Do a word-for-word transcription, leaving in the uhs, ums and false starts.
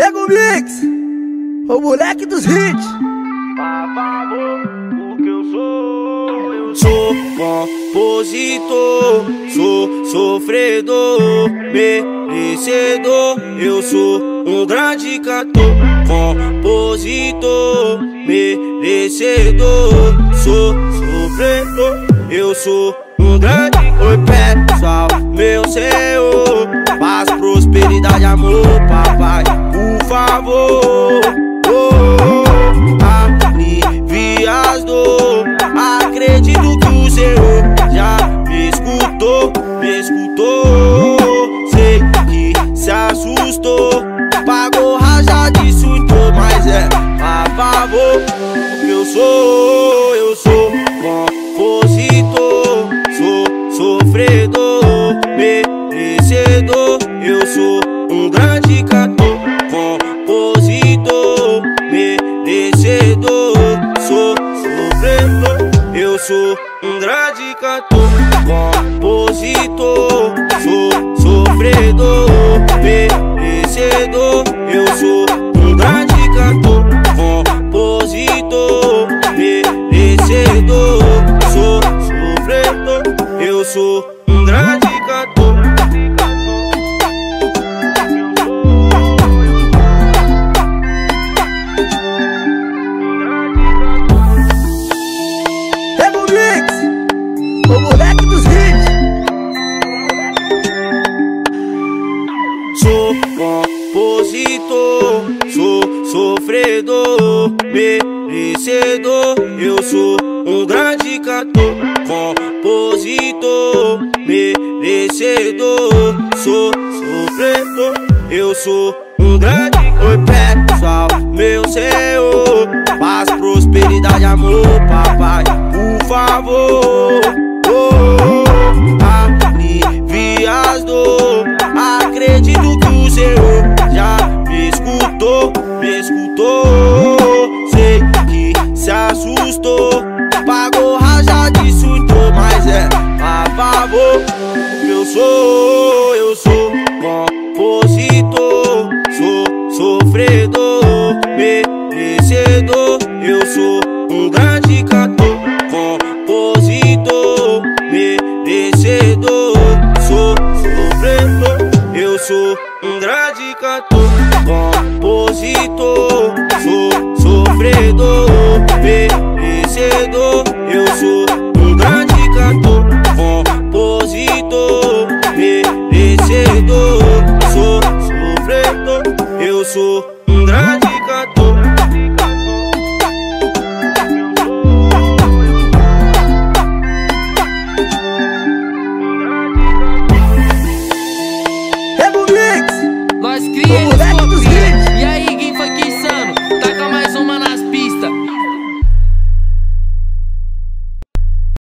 É Gomix, o moleque dos hits. Babado, o que eu sou, eu sou compositor, sou sofredor, merecedor. Eu sou um grande cantor, compositor, merecedor, sou sofredor. Eu sou um grande. Oi, pessoal, meu Senhor, paz, prosperidade, amor, papai, por favor. Oh, alivia as dores. Acredito que o Senhor já me escutou, me escutou. Sei que se assustou, pagou raja de surtou, mas é a favor. Eu sou, eu sou compositor, sou sofredor, merecedor. Eu sou um grande cantor, compositor, merecedor, sou sofredor. Eu sou um grande cantor, compositor, sou sofredor, merecedor. Eu sou um grande cantor, compositor, merecedor, sou sofredor. Eu sou um grande cantor. É Gomix, o moleque dos hits. Sou compositor, sou sofredor, merecedor. Eu sou um grande cantor, compositor, merecedor, sou sofredor. Eu sou um grande. Oi, pessoal, meu Senhor, paz, prosperidade, amor, papai, por favor. Oh, alivia as dores. Acredito que o Senhor já me escutou, me escutou. Sei que se assustou, pagou raja de surtou, mas é a favor. Eu sou, eu sou compositor, sou sofredor, merecedor. Eu sou um grande cantor, compositor, merecedor, sou sofredor. Eu sou um grande cantor, compositor, sou sofredor, merecedor.